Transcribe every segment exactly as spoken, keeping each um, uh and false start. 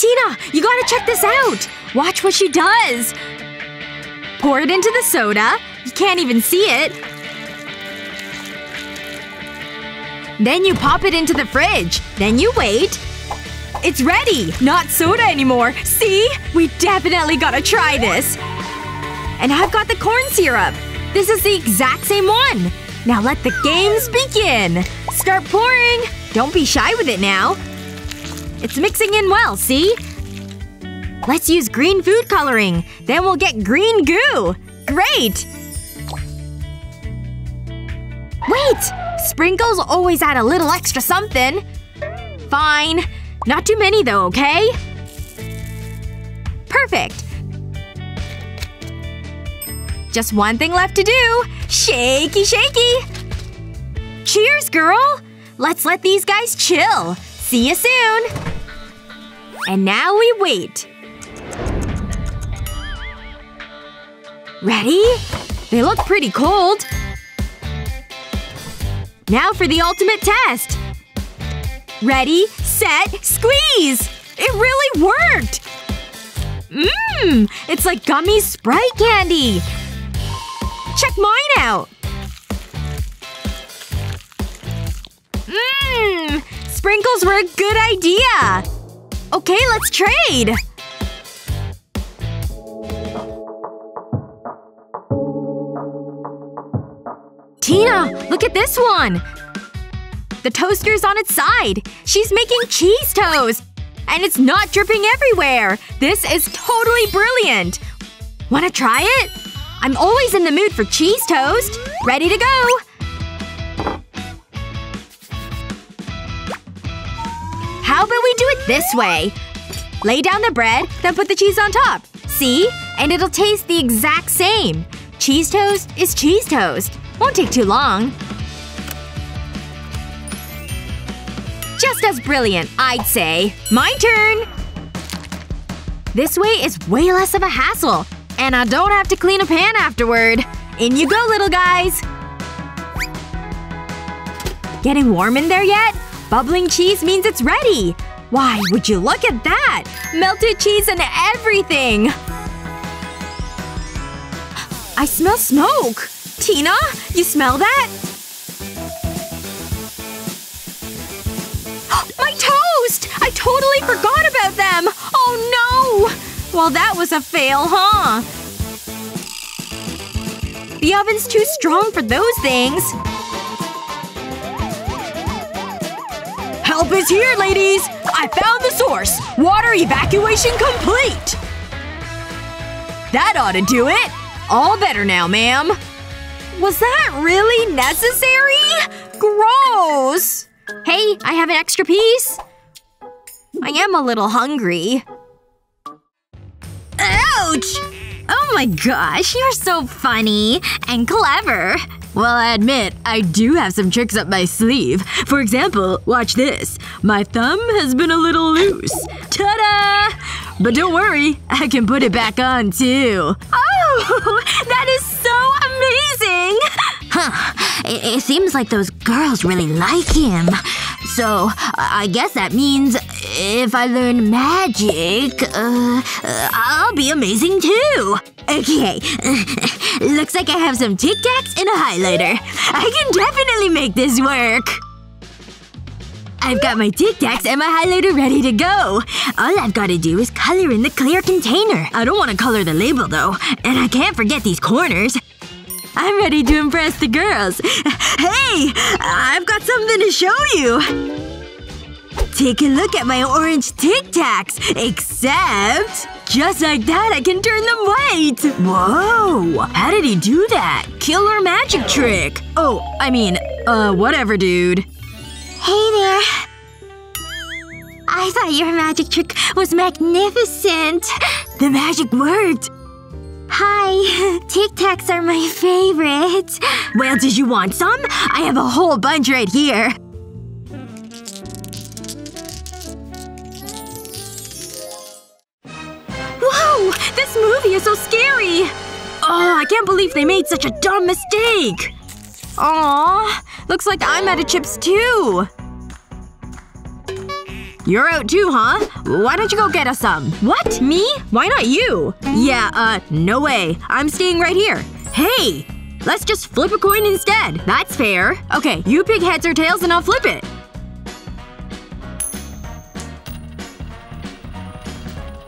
Tina! You gotta check this out! Watch what she does! Pour it into the soda. You can't even see it. Then you pop it into the fridge. Then you wait. It's ready! Not soda anymore. See? We definitely gotta try this. And I've got the corn syrup. This is the exact same one. Now let the games begin. Start pouring. Don't be shy with it now. It's mixing in well, see? Let's use green food coloring. Then we'll get green goo. Great! Wait! Sprinkles always add a little extra something. Fine. Not too many though, okay? Perfect. Just one thing left to do. Shaky, shaky! Cheers, girl! Let's let these guys chill. See you soon! And now we wait. Ready? They look pretty cold. Now for the ultimate test. Ready, set, squeeze! It really worked! Mmm! It's like gummy Sprite candy! Check mine out! Mmm! Sprinkles were a good idea! Okay, let's trade! Tina! Look at this one! The toaster's on its side! She's making cheese toast! And it's not dripping everywhere! This is totally brilliant! Wanna try it? I'm always in the mood for cheese toast! Ready to go! How about we do it this way? Lay down the bread, then put the cheese on top. See? And it'll taste the exact same. Cheese toast is cheese toast. Won't take too long. Just as brilliant, I'd say. My turn! This way is way less of a hassle. And I don't have to clean a pan afterward. In you go, little guys! Getting warm in there yet? Bubbling cheese means it's ready! Why, would you look at that! Melted cheese and everything! I smell smoke! Tina? You smell that? My toast! I totally forgot about them! Oh no! Well, that was a fail, huh? The oven's too strong for those things. Help is here, ladies! I found the source! Water evacuation complete! That ought to do it! All better now, ma'am. Was that really necessary? Gross! Hey, I have an extra piece? I am a little hungry. Ouch! Oh my gosh, you're so funny. And clever. Well, I admit, I do have some tricks up my sleeve. For example, watch this. My thumb has been a little loose. Ta-da! But don't worry, I can put it back on, too. Oh! That is so amazing! Huh. It, it seems like those girls really like him. So, I guess that means if I learn magic, uh, I'll be amazing too! Okay. Looks like I have some Tic Tacs and a highlighter. I can definitely make this work! I've got my Tic Tacs and my highlighter ready to go. All I've gotta do is color in the clear container. I don't wanna color the label though. And I can't forget these corners. I'm ready to impress the girls. Hey! I've got something to show you! Take a look at my orange Tic Tacs. Except… just like that, I can turn them white! Whoa! How did he do that? Killer magic trick! Oh, I mean, uh, whatever, dude. Hey there. I thought your magic trick was magnificent. The magic worked! Hi. Tic Tacs are my favorite. Well, did you want some? I have a whole bunch right here. Whoa! This movie is so scary! Oh, I can't believe they made such a dumb mistake! Aww. Looks like I'm out of chips too. You're out too, huh? Why don't you go get us some? What? Me? Why not you? Yeah, uh, no way. I'm staying right here. Hey! Let's just flip a coin instead. That's fair. Okay, you pick heads or tails and I'll flip it.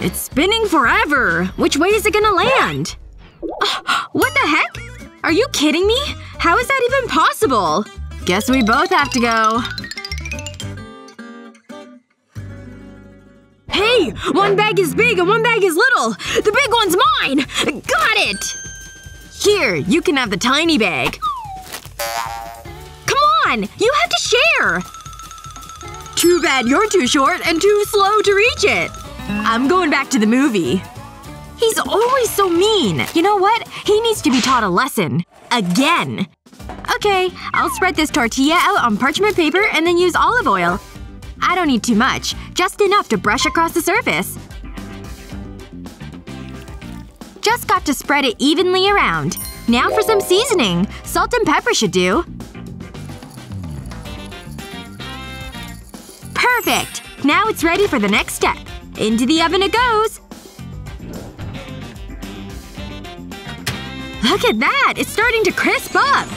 It's spinning forever! Which way is it gonna land? Oh, what the heck? Are you kidding me? How is that even possible? Guess we both have to go. Hey! One bag is big and one bag is little! The big one's mine! Got it! Here, you can have the tiny bag. Come on! You have to share! Too bad you're too short and too slow to reach it. I'm going back to the movie. He's always so mean. You know what? He needs to be taught a lesson. Again. Okay, I'll spread this tortilla out on parchment paper and then use olive oil. I don't need too much. Just enough to brush across the surface. Just got to spread it evenly around. Now for some seasoning. Salt and pepper should do. Perfect! Now it's ready for the next step. Into the oven it goes! Look at that! It's starting to crisp up!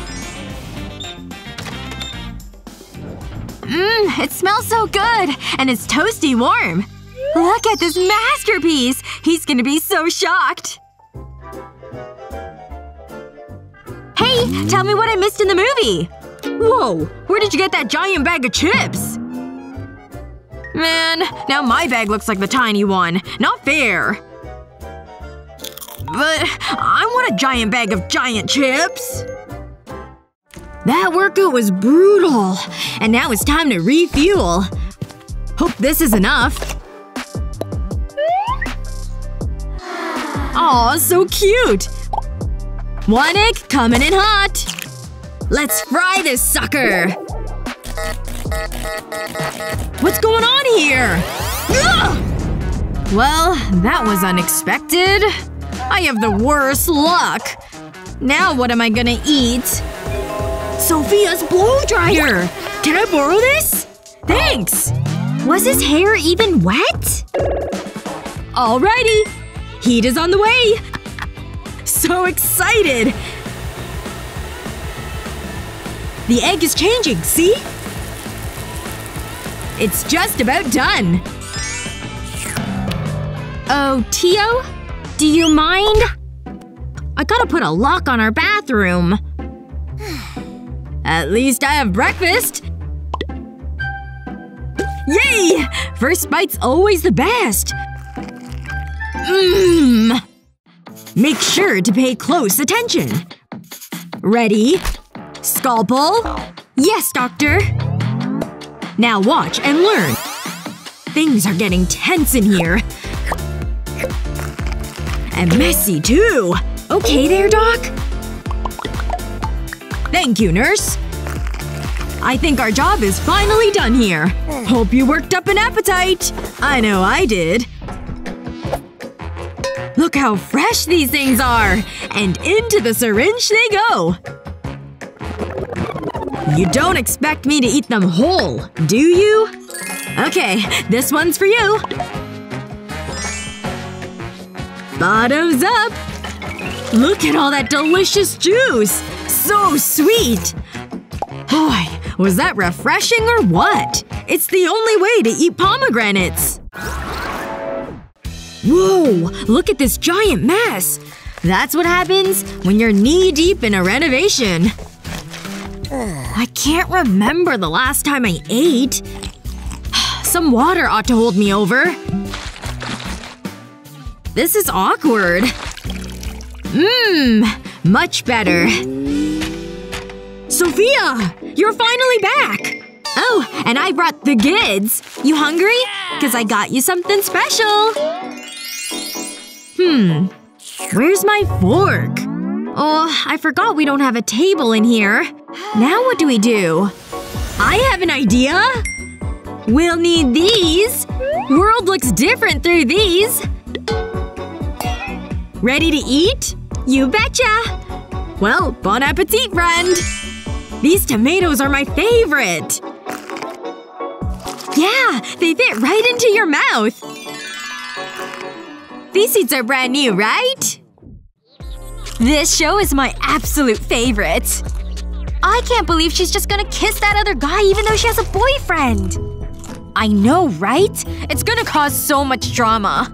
Mmm, it smells so good! And it's toasty warm! Look at this masterpiece! He's gonna be so shocked! Hey! Tell me what I missed in the movie! Whoa! Where did you get that giant bag of chips? Man, now my bag looks like the tiny one. Not fair. But I want a giant bag of giant chips. That workout was brutal. And now it's time to refuel. Hope this is enough. Aw, so cute! One egg coming in hot! Let's fry this sucker! What's going on here? Ugh! Well, that was unexpected. I have the worst luck. Now what am I gonna eat? Sophia's blow dryer! Can I borrow this? Thanks! Was his hair even wet? Alrighty! Heat is on the way! So excited! The egg is changing, see? It's just about done! Oh, Tio? Do you mind? I gotta put a lock on our bathroom. At least I have breakfast! Yay! First bite's always the best! Mmm! Make sure to pay close attention. Ready? Scalpel? Yes, doctor! Now watch and learn. Things are getting tense in here. And messy, too. Okay there, doc? Thank you, nurse. I think our job is finally done here. Hope you worked up an appetite. I know I did. Look how fresh these things are! And into the syringe they go! You don't expect me to eat them whole, do you? Okay, this one's for you. Bottoms up! Look at all that delicious juice! So sweet! Boy, was that refreshing or what? It's the only way to eat pomegranates! Whoa! Look at this giant mess! That's what happens when you're knee-deep in a renovation. I can't remember the last time I ate. Some water ought to hold me over. This is awkward. Mmm. Much better. Sophia! You're finally back! Oh, and I brought the goods. You hungry? 'Cause I got you something special. Hmm. Where's my fork? Oh, I forgot we don't have a table in here. Now what do we do? I have an idea! We'll need these! World looks different through these! Ready to eat? You betcha! Well, bon appetit, friend! These tomatoes are my favorite! Yeah! They fit right into your mouth! These seats are brand new, right? This show is my absolute favorite. I can't believe she's just gonna kiss that other guy even though she has a boyfriend! I know, right? It's gonna cause so much drama.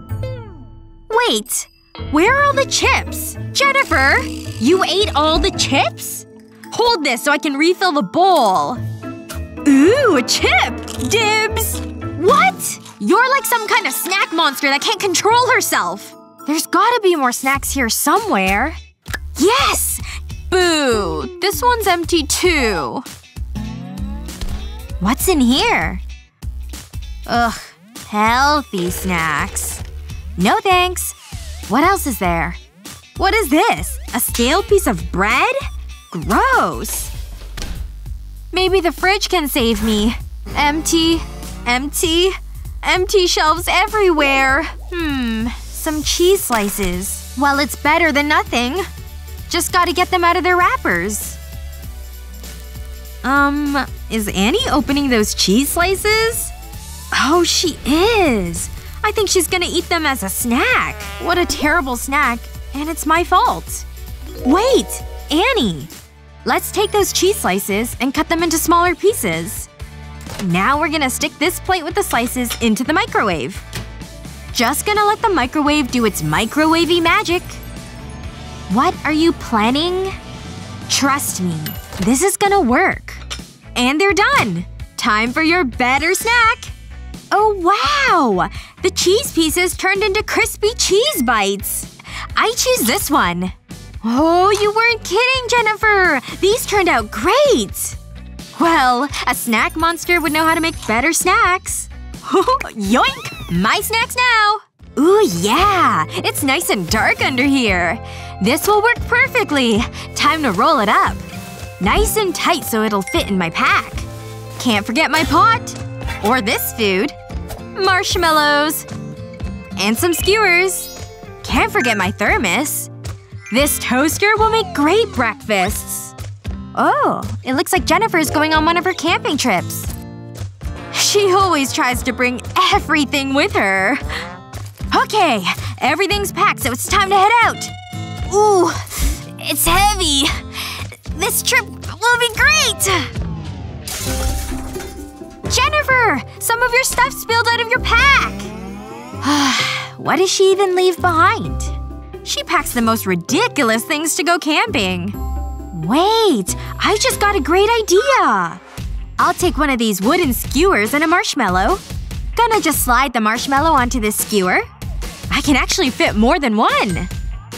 Wait. Where are all the chips? Jennifer! You ate all the chips? Hold this so I can refill the bowl. Ooh, a chip! Dibs! What? You're like some kind of snack monster that can't control herself. There's gotta be more snacks here somewhere. Yes! Boo! This one's empty too. What's in here? Ugh. Healthy snacks. No thanks. What else is there? What is this? A stale piece of bread? Gross. Maybe the fridge can save me. Empty. Empty. Empty shelves everywhere. Hmm. Some cheese slices. Well, it's better than nothing. Just gotta get them out of their wrappers. Um, is Annie opening those cheese slices? Oh, she is! I think she's gonna eat them as a snack. What a terrible snack. And it's my fault. Wait! Annie! Let's take those cheese slices and cut them into smaller pieces. Now we're gonna stick this plate with the slices into the microwave. Just gonna let the microwave do its microwavy magic. What are you planning? Trust me. This is gonna work. And they're done! Time for your better snack! Oh wow! The cheese pieces turned into crispy cheese bites! I choose this one. Oh, you weren't kidding, Jennifer! These turned out great! Well, a snack monster would know how to make better snacks. Yoink! My snacks now! Ooh yeah! It's nice and dark under here. This will work perfectly. Time to roll it up. Nice and tight so it'll fit in my pack. Can't forget my pot. Or this food. Marshmallows. And some skewers. Can't forget my thermos. This toaster will make great breakfasts. Oh, it looks like Jennifer's going on one of her camping trips. She always tries to bring everything with her. Okay, everything's packed so it's time to head out! Ooh, it's heavy. This trip will be great! Jennifer! Some of your stuff spilled out of your pack! What does she even leave behind? She packs the most ridiculous things to go camping. Wait, I just got a great idea! I'll take one of these wooden skewers and a marshmallow. Gonna just slide the marshmallow onto this skewer. I can actually fit more than one!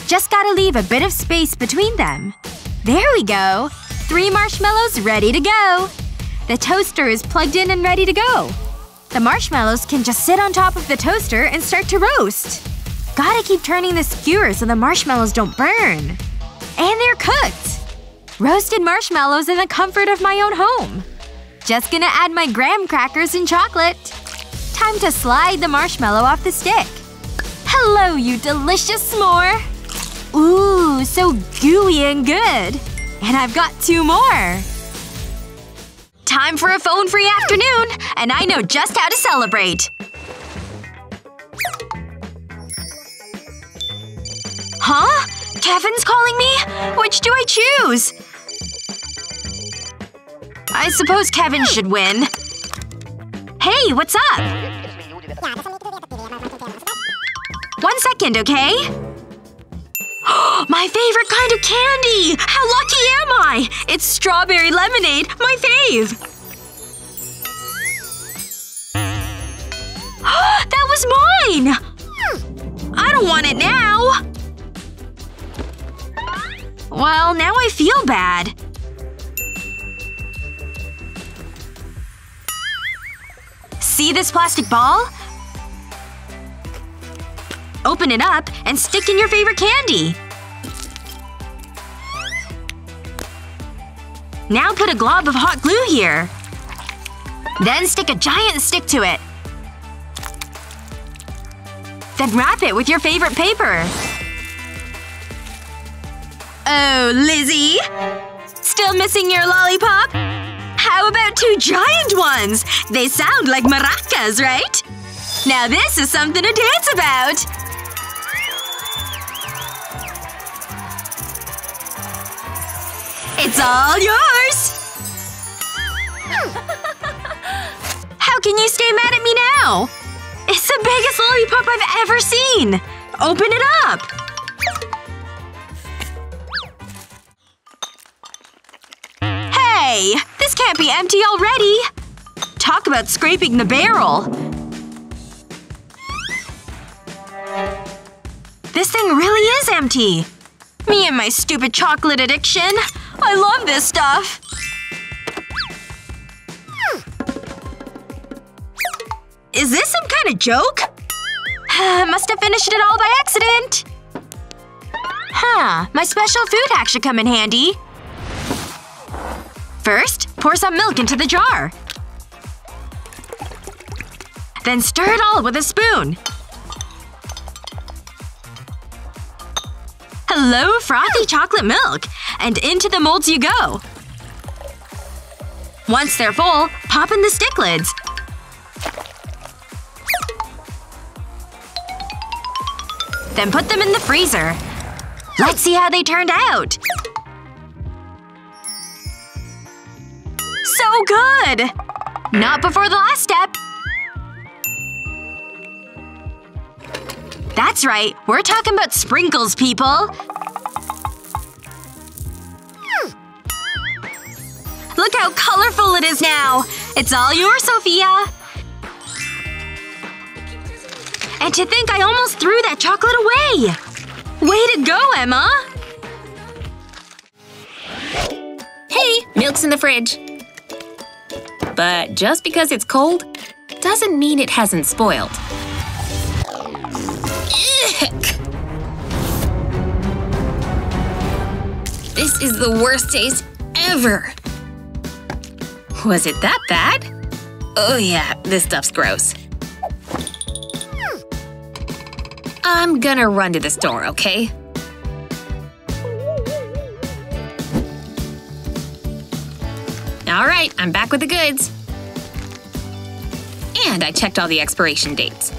Just gotta leave a bit of space between them. There we go! Three marshmallows ready to go! The toaster is plugged in and ready to go. The marshmallows can just sit on top of the toaster and start to roast. Gotta keep turning the skewer so the marshmallows don't burn. And they're cooked! Roasted marshmallows in the comfort of my own home. Just gonna add my graham crackers and chocolate. Time to slide the marshmallow off the stick. Hello, you delicious s'more! Ooh, so gooey and good. And I've got two more. Time for a phone-free afternoon! And I know just how to celebrate! Huh? Kevin's calling me? Which do I choose? I suppose Kevin should win. Hey, what's up? One second, okay? My favorite kind of candy! How lucky am I! It's strawberry lemonade, my fave! That was mine! I don't want it now! Well, now I feel bad. See this plastic ball? Open it up and stick in your favorite candy. Now put a glob of hot glue here. Then stick a giant stick to it. Then wrap it with your favorite paper. Oh, Lizzie! Still missing your lollipop? How about two giant ones? They sound like maracas, right? Now this is something to dance about! It's all yours! How can you stay mad at me now? It's the biggest lollipop I've ever seen! Open it up! Hey! This can't be empty already! Talk about scraping the barrel! This thing really is empty! Me and my stupid chocolate addiction! I love this stuff! Is this some kind of joke? Must have finished it all by accident! Huh. My special food hack should come in handy. First, pour some milk into the jar. Then stir it all with a spoon. Hello, frothy chocolate milk! And into the molds you go. Once they're full, pop in the stick lids. Then put them in the freezer. Let's see how they turned out! So good! Not before the last step. That's right. We're talking about sprinkles, people. Look how colorful it is now! It's all yours, Sophia! And to think I almost threw that chocolate away! Way to go, Emma! Hey! Milk's in the fridge. But just because it's cold doesn't mean it hasn't spoiled. Eek! This is the worst taste ever! Was it that bad? Oh yeah, this stuff's gross. I'm gonna run to the store, okay? Alright, I'm back with the goods. And I checked all the expiration dates.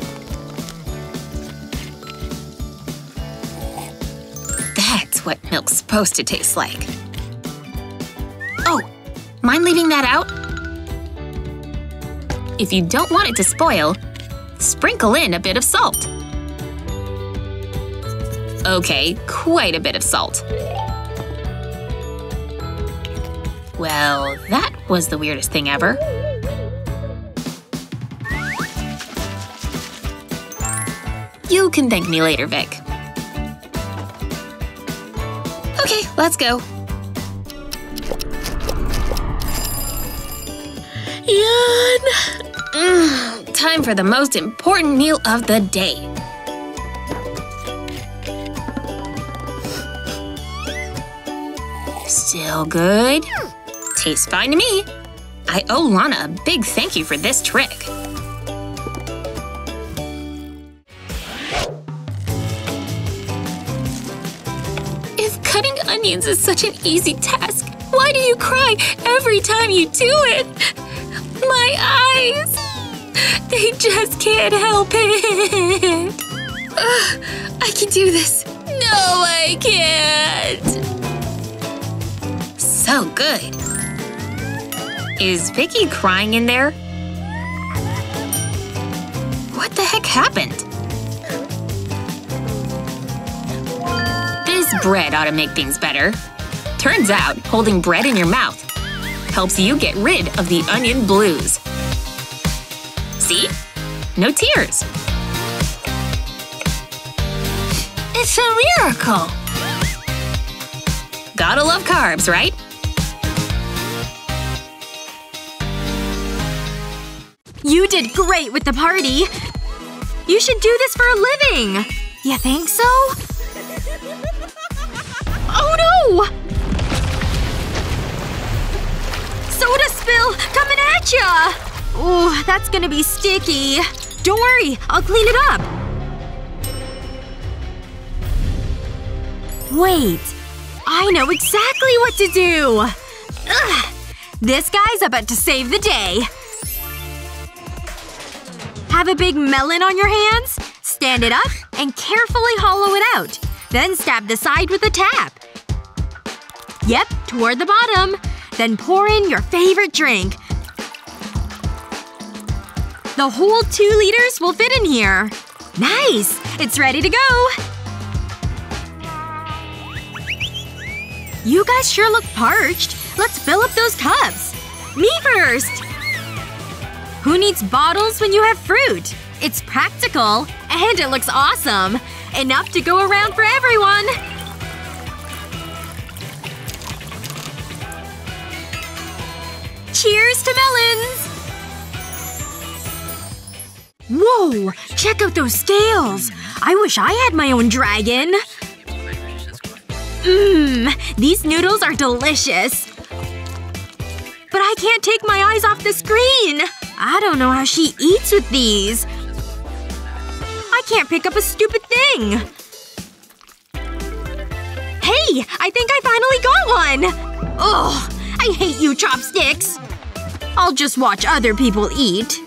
That's what milk's supposed to taste like. Oh, mind leaving that out? If you don't want it to spoil, sprinkle in a bit of salt. Okay, quite a bit of salt. Well, that was the weirdest thing ever. You can thank me later, Vic. Okay, let's go. Yawn! Mm, time for the most important meal of the day. Still good? Tastes fine to me. I owe Lana a big thank you for this trick. If cutting onions is such an easy task, why do you cry every time you do it? My eyes! They just can't help it! Ugh, I can do this. No, I can't! So good! Is Vicky crying in there? What the heck happened? This bread ought to make things better. Turns out, holding bread in your mouth helps you get rid of the onion blues. See? No tears. It's a miracle! Gotta love carbs, right? You did great with the party! You should do this for a living! You think so? Oh no! Soda spill! Coming at ya! Ooh, that's gonna be sticky. Don't worry, I'll clean it up. Wait. I know exactly what to do! Ugh! This guy's about to save the day. Have a big melon on your hands? Stand it up and carefully hollow it out. Then stab the side with a tap. Yep, toward the bottom. Then pour in your favorite drink. The whole two liters will fit in here. Nice! It's ready to go! You guys sure look parched. Let's fill up those cups. Me first! Who needs bottles when you have fruit? It's practical. And it looks awesome. Enough to go around for everyone! Cheers to melons! Whoa! Check out those scales! I wish I had my own dragon! Mmm. These noodles are delicious. But I can't take my eyes off the screen! I don't know how she eats with these. I can't pick up a stupid thing! Hey! I think I finally got one! Ugh! I hate you, chopsticks! I'll just watch other people eat.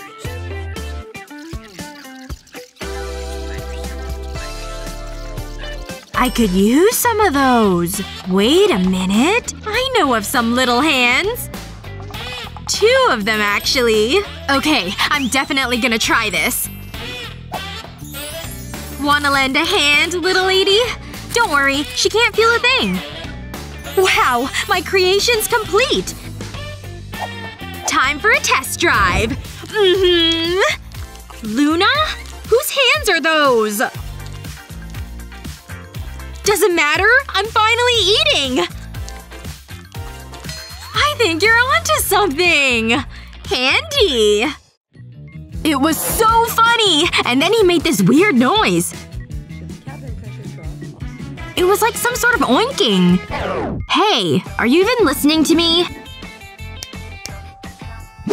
I could use some of those. Wait a minute. I know of some little hands. Two of them, actually. Okay, I'm definitely gonna try this. Wanna lend a hand, little lady? Don't worry, she can't feel a thing. Wow! My creation's complete! Time for a test drive. Mm-hmm. Luna? Whose hands are those? Doesn't matter! I'm finally eating! I think you're onto something! Handy! It was so funny! And then he made this weird noise. It was like some sort of oinking. Hey, are you even listening to me?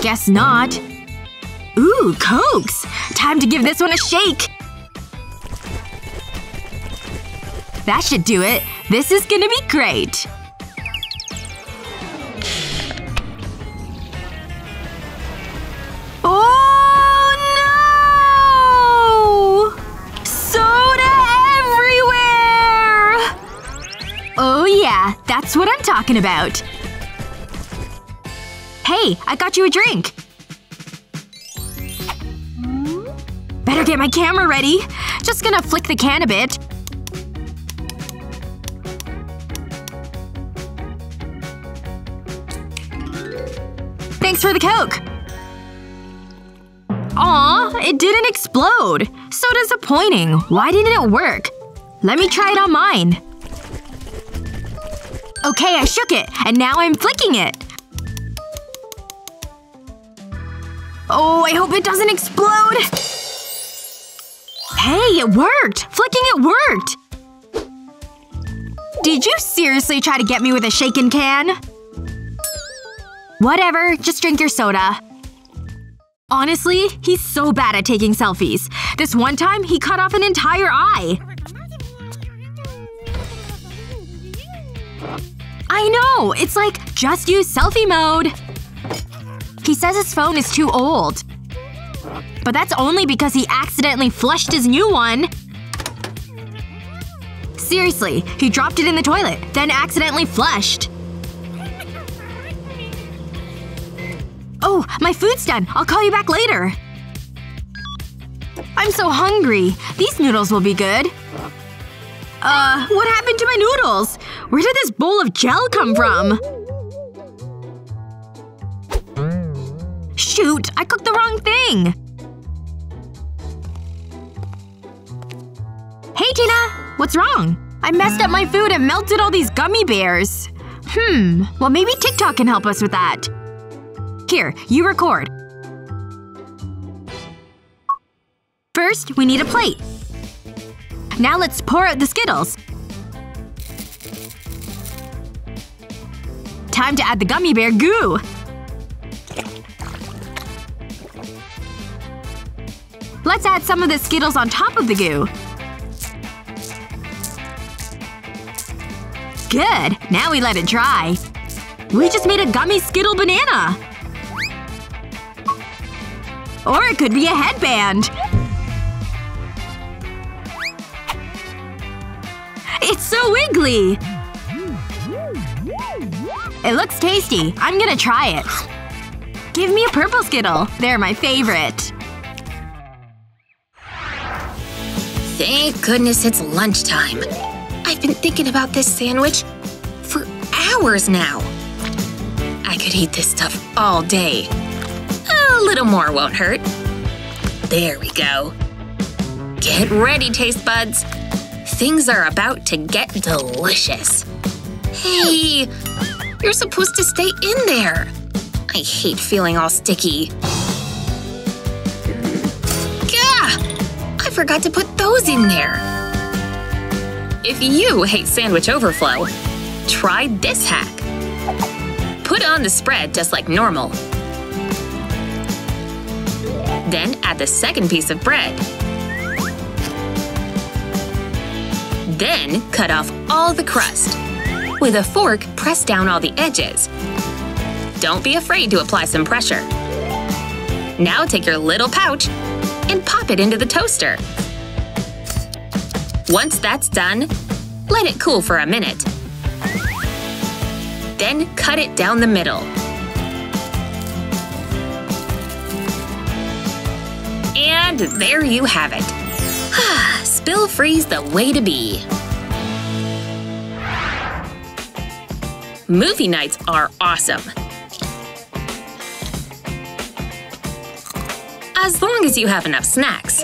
Guess not. Ooh, Cokes! Time to give this one a shake! That should do it. This is gonna be great. Oh no! Soda everywhere! Oh yeah, that's what I'm talking about. Hey, I got you a drink. Better get my camera ready. Just gonna flick the can a bit. Thanks for the Coke! Aw, it didn't explode. So disappointing. Why didn't it work? Let me try it on mine. Okay, I shook it. And now I'm flicking it. Oh, I hope it doesn't explode! Hey, it worked! Flicking it worked! Did you seriously try to get me with a shaken can? Whatever, just drink your soda. Honestly, he's so bad at taking selfies. This one time, he cut off an entire eye. I know! It's like, just use selfie mode. He says his phone is too old. But that's only because he accidentally flushed his new one. Seriously, he dropped it in the toilet, then accidentally flushed. Oh, my food's done. I'll call you back later. I'm so hungry. These noodles will be good. Uh, what happened to my noodles? Where did this bowl of gel come from? Shoot, I cooked the wrong thing! Hey, Tina! What's wrong? I messed up my food and melted all these gummy bears. Hmm. Well, maybe TikTok can help us with that. Here, you record. First, we need a plate. Now let's pour out the Skittles. Time to add the gummy bear goo. Let's add some of the Skittles on top of the goo. Good. Now we let it dry. We just made a gummy Skittle banana! Or it could be a headband! It's so wiggly! It looks tasty. I'm gonna try it. Give me a purple Skittle. They're my favorite. Thank goodness it's lunchtime. I've been thinking about this sandwich for hours now. I could eat this stuff all day. A little more won't hurt. There we go. Get ready, taste buds. Things are about to get delicious. Hey! You're supposed to stay in there! I hate feeling all sticky. Gah! I forgot to put those in there! If you hate sandwich overflow, try this hack. Put on the spread just like normal. Then add the second piece of bread. Then cut off all the crust. With a fork, press down all the edges. Don't be afraid to apply some pressure. Now take your little pouch and pop it into the toaster. Once that's done, let it cool for a minute. Then cut it down the middle. And there you have it. Spill-free's the way to be. Movie nights are awesome. As long as you have enough snacks.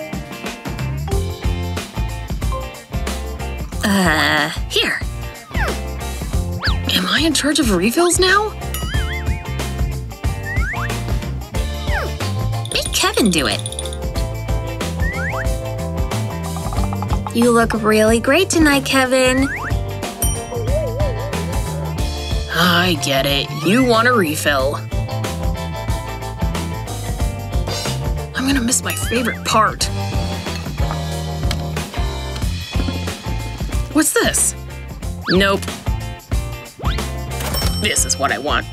Uh, here. Am I in charge of refills now? Make Kevin do it. You look really great tonight, Kevin. I get it. You want a refill. I'm gonna miss my favorite part. What's this? Nope. This is what I want.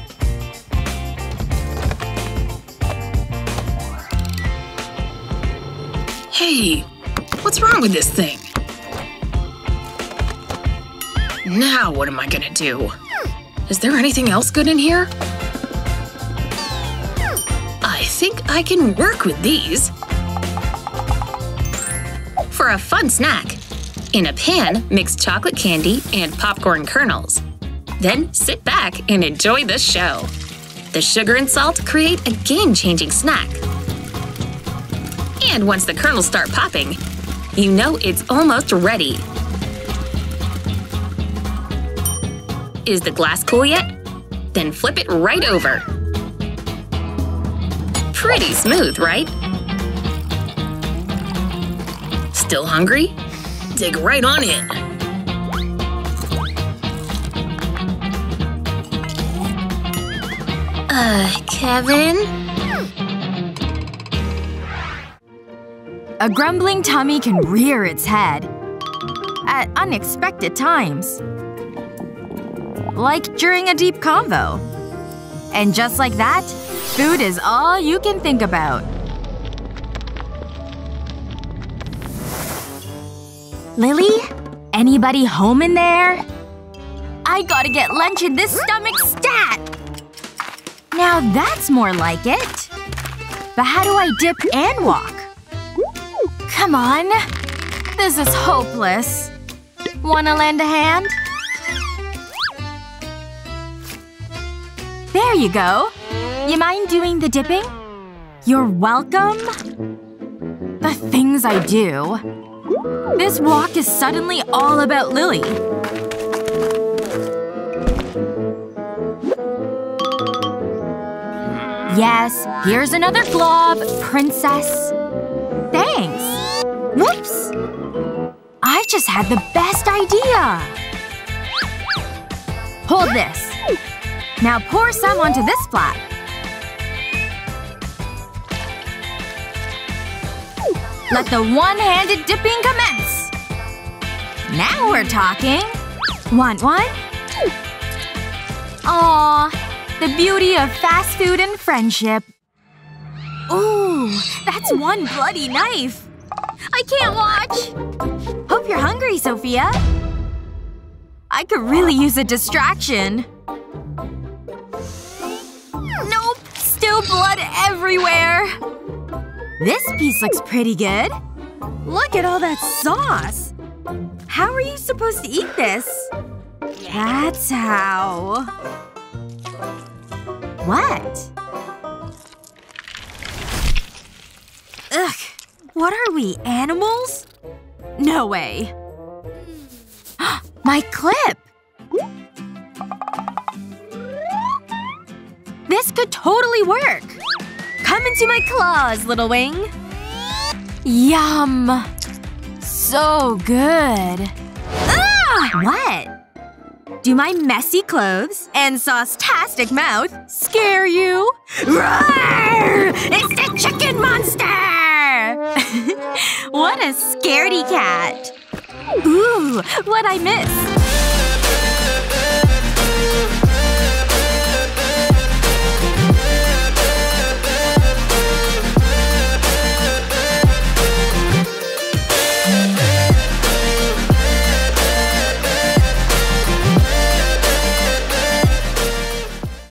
Hey, what's wrong with this thing? Now what am I gonna do? Is there anything else good in here? I think I can work with these. For a fun snack, in a pan, mix chocolate candy and popcorn kernels. Then sit back and enjoy the show. The sugar and salt create a game-changing snack. And once the kernels start popping, you know it's almost ready. Is the glass cool yet? Then flip it right over. Pretty smooth, right? Still hungry? Dig right on in. Uh, Kevin? A grumbling tummy can rear its head at unexpected times. Like during a deep convo. And just like that, food is all you can think about. Lily? Anybody home in there? I gotta get lunch in this stomach stat! Now that's more like it. But how do I dip and walk? Come on. This is hopeless. Wanna lend a hand? There you go. You mind doing the dipping? You're welcome. The things I do. This walk is suddenly all about Lily. Yes, here's another glob, princess. Thanks. Whoops. I just had the best idea. Hold this. Now pour some onto this flat. Let the one-handed dipping commence! Now we're talking! Want one? Aww, The beauty of fast food and friendship. Ooh, that's one bloody knife! I can't watch! Hope you're hungry, Sophia. I could really use a distraction. Nope! Still blood everywhere! This piece looks pretty good. Look at all that sauce! How are you supposed to eat this? That's how… What? Ugh. What are we, animals? No way. My clip! This could totally work! Come into my claws, little wing! Yum! So good! Ah! What? Do my messy clothes and sauce-tastic mouth scare you? Roar! It's the chicken monster! What a scaredy cat! Ooh, what I missed!